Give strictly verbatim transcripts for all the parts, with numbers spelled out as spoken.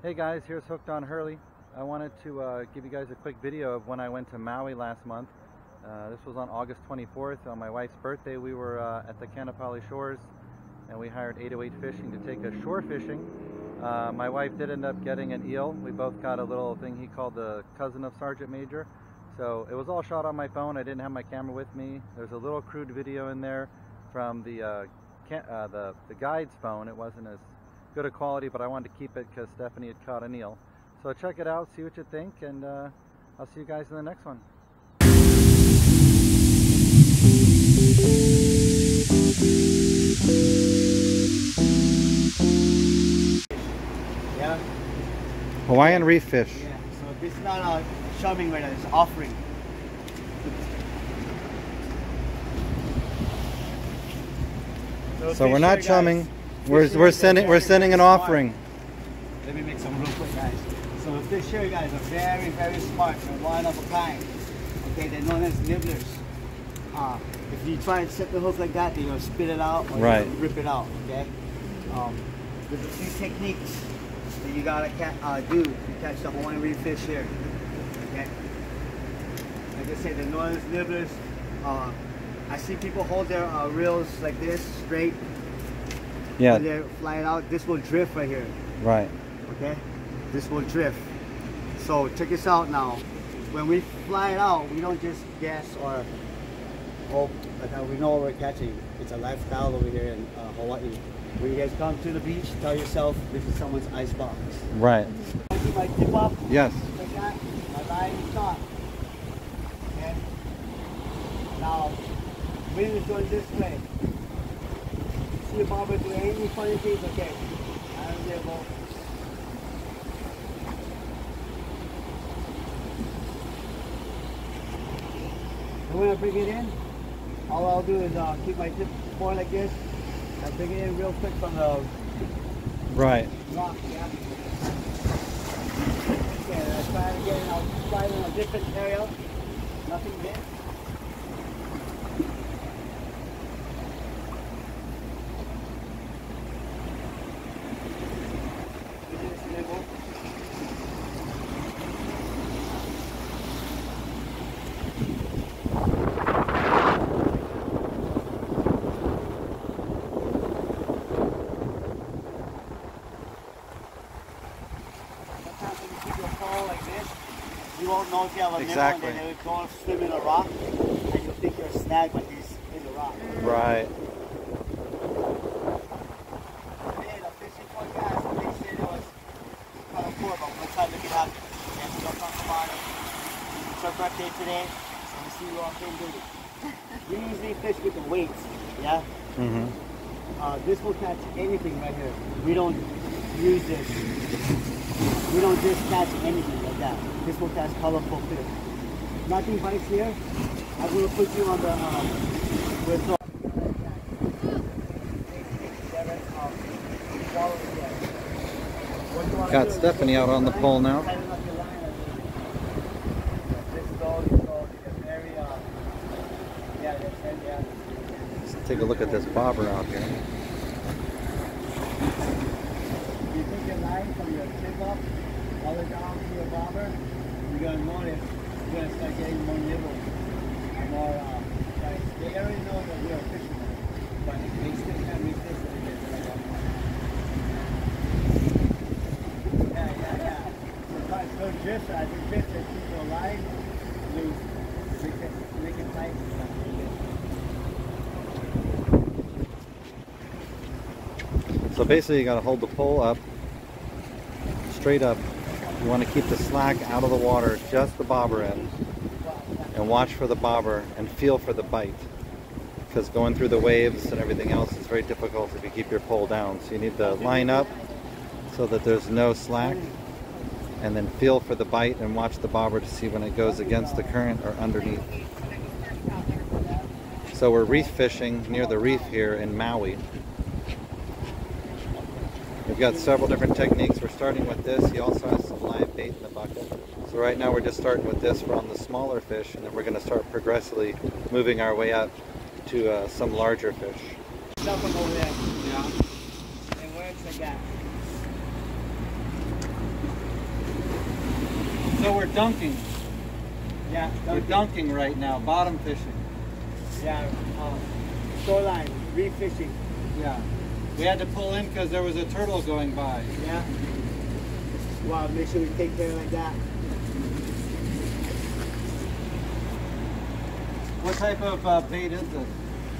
Hey guys, here's Hooked on Hurley. I wanted to uh, give you guys a quick video of when I went to Maui last month. Uh, this was on August twenty-fourth. On my wife's birthday, we were uh, at the Kaanapali shores and we hired eight oh eight Fishing to take us shore fishing. Uh, my wife did end up getting an eel. We both got a little thing he called the cousin of Sergeant Major. So it was all shot on my phone. I didn't have my camera with me. There's a little crude video in there from the, uh, can uh, the, the guide's phone. It wasn't as good a quality, but I wanted to keep it because Stephanie had caught an eel. So check it out, see what you think, and uh, I'll see you guys in the next one. Yeah. Hawaiian reef fish. Yeah, so this is not a shoving right now, it's offering. So, so we're not chumming. Guys. We're, we're sending we're sending an offering. Let me make some real quick, guys. So fish here, guys, are very very smart. They're one of a kind. Okay, they're known as nibblers. Uh, if you try and set the hook like that, they'll spit it out or right. They'll rip it out. Okay. Um, there's a few techniques that you gotta ca uh, do to catch the Hawaiian reef fish here. Okay. Like I said, they're known as nibblers. Uh, I see people hold their uh, reels like this straight. Yeah. When they're flying out, this will drift right here. Right. Okay? This will drift. So check this out now. When we fly it out, we don't just guess or hope that we know what we're catching. It's a lifestyle over here in uh, Hawaii. When you guys come to the beach, tell yourself this is someone's icebox. Right. If I tip up, yes. Like that, a line shot. Okay? Now, wind is going this way. See if Barbara do any funny things, okay. I don't care about. And when I bring it in, all I'll do is uh, keep my tip forward like this. I bring it in real quick from the right. rock, yeah. Okay, and I try it again. I'll try it in a different area. Nothing big. Know if you have a exactly. nibble, and then they go and swim in a rock, and you think you're snagged when he's in the rock. Right. Today, the fishing forecast, they said it was kind of poor, but we'll try to look it up. And we'll talk about it. It's our birthday today, so we'll see you all can do it. We usually fish with the weights, yeah? Mm-hmm. Uh, this will catch anything right here. We don't use this. We don't just catch anything like that. This will catch colorful fish. Nothing bites here. I'm going to put you on the um, with the Got Stephanie out on the pole now. Let's take a look at this bobber out here. You take your line from your tip up, all the way down to your bobber. You're going to notice, you're going to start getting more nibble and more, uh, guys, they already know that we are fishermen, but they still can't resist it again, like that. Yeah, yeah, yeah. Sometimes no drift, I think drift that keeps you alive, loose, make it, make it tight and stuff. So basically you got to hold the pole up, straight up. You want to keep the slack out of the water, just the bobber end, and watch for the bobber and feel for the bite. Because going through the waves and everything else is very difficult if you keep your pole down. So you need to line up so that there's no slack, and then feel for the bite and watch the bobber to see when it goes against the current or underneath. So we're reef fishing near the reef here in Maui. We've got several different techniques. We're starting with this. He also has some live bait in the bucket. So right now we're just starting with this. We're on the smaller fish, and then we're going to start progressively moving our way up to uh, some larger fish. Nothing over there. Yeah. And where's the guy? So we're dunking. Yeah, dunking. We're dunking right now, bottom fishing. Yeah, um, shoreline, reef fishing. Yeah. We had to pull in because there was a turtle going by. Yeah. Wow, make sure we take care like that. What type of uh, bait is this?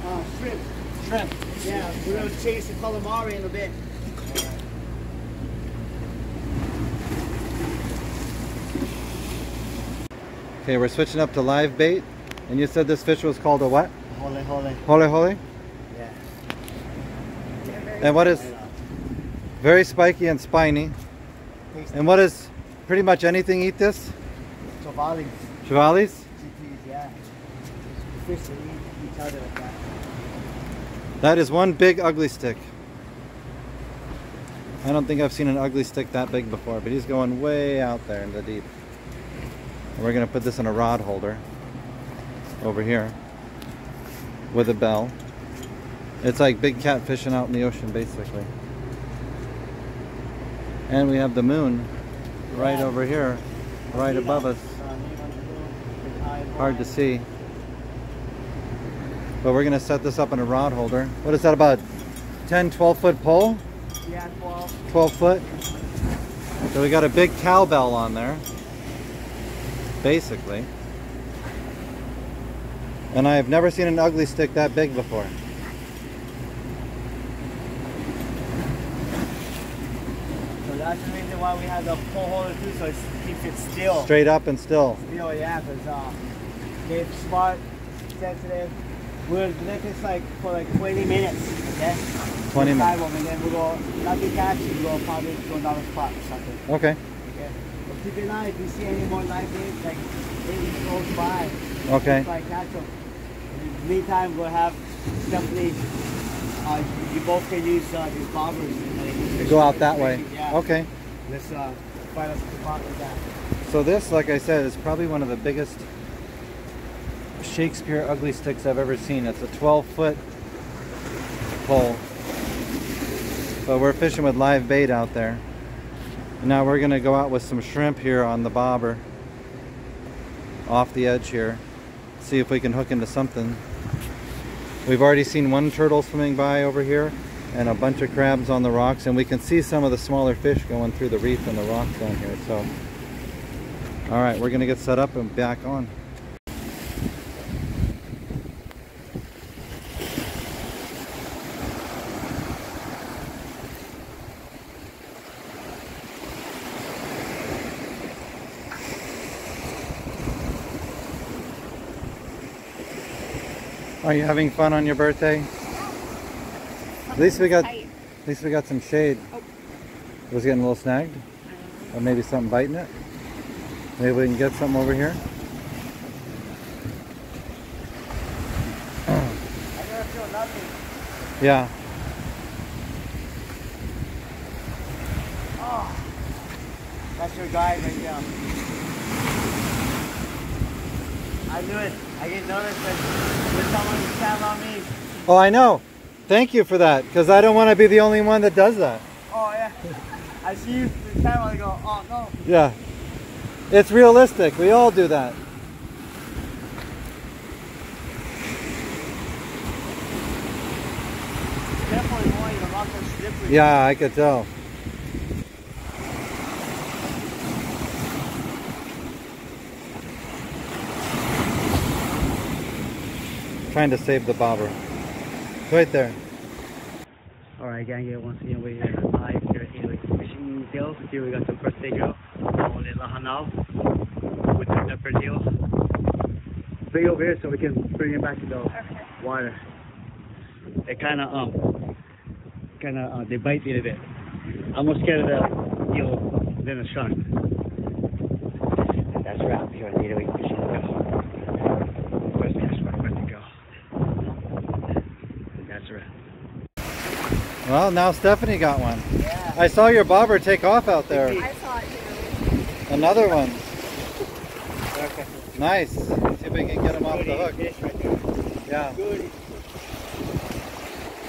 Uh, shrimp. Shrimp. Yeah, we're going to chase the calamari in a bit. Okay, we're switching up to live bait. And you said this fish was called a what? Hau'oli lā hānau. Hau'oli lā hānau? Yeah. And what is very spiky and spiny. And what is pretty much anything eat this? Chavales. Chavales? Yeah. The fish that eat each other like that. That is one big ugly stick. I don't think I've seen an ugly stick that big before, but he's going way out there in the deep. And we're going to put this in a rod holder over here with a bell. It's like big cat fishing out in the ocean, basically. And we have the moon right over here, right above us. Hard to see. But we're gonna set this up in a rod holder. What is that, about ten, twelve foot pole? Yeah, twelve. twelve foot. So we got a big cowbell on there, basically. And I have never seen an ugly stick that big before. That's the reason why we have the pole holder too, so it keeps it still. Straight up and still. Still, yeah, because uh, they're smart, sensitive. We'll let this like for like twenty minutes, okay? twenty minutes. And then we'll go, nothing catches, we'll go probably to another spot or something. Okay. Okay. But keep an eye if you see any more live baits, like maybe close by. Okay. By catch them. In the meantime, we'll have Stephanie. Uh, you both can use uh, these bobbers and like, go out that way. Yeah. Okay. Let's uh, find us a spot like that. So this, like I said, is probably one of the biggest Shakespeare ugly sticks I've ever seen. It's a twelve foot pole. So we're fishing with live bait out there. And now we're going to go out with some shrimp here on the bobber, off the edge here. See if we can hook into something. We've already seen one turtle swimming by over here and a bunch of crabs on the rocks, and we can see some of the smaller fish going through the reef and the rocks down here. So, all right, we're gonna get set up and back on. Are you having fun on your birthday? At least we got, at least we got some shade. Oh. It was getting a little snagged, or maybe something biting it. Maybe we can get something over here. I never feel nothing. Yeah. Oh, that's your guy right there. I knew it. I didn't notice that there's someone who sat on me. Oh, I know. Thank you for that, because I don't want to be the only one that does that. Oh, yeah. I see you the camera, I go, oh, no. Yeah. It's realistic. We all do that. Definitely more, you're not so slippery. Yeah, I could tell. Trying to save the bobber. Right there. Alright gang, once again we're here live here at eight oh eight Fishing Tale. Here we got some first take out. Hau'oli lā hānau with the pepper tails. Bring it over here so we can bring it back to the okay. water. They kinda um kinda uh, they bite a little bit. I'm more scared of the eel than a shark. And that's wrap here at eight oh eight Fishing Tale. Well, now Stephanie got one. Yeah. I saw your bobber take off out there. I saw it too. Another one. Okay. Nice. See if we can get him off the hook. Right yeah. Goody.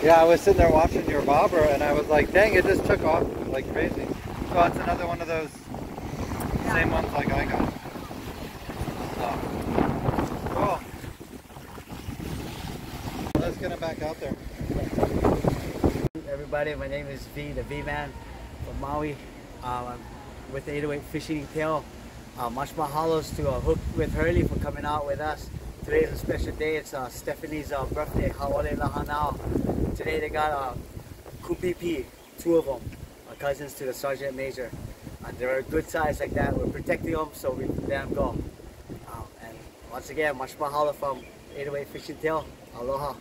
Yeah, I was sitting there watching your bobber and I was like, dang, it just took off like crazy. So it's another one of those Same ones like I got. So, cool. Let's get them back out there. Everybody, my name is V, the V-man from Maui. Um, I'm with the eight oh eight Fishing Tale. Uh, much mahalos to uh, Hook with Hurley for coming out with us. Today is a special day. It's uh, Stephanie's uh, birthday, Hau'oli lā hānau. Today they got uh, kupipi, two of them, uh, cousins to the Sergeant Major. Uh, they're a good size like that. We're protecting them, so we let them go. Um, and once again, much mahalo from eight oh eight Fishing Tale. Aloha.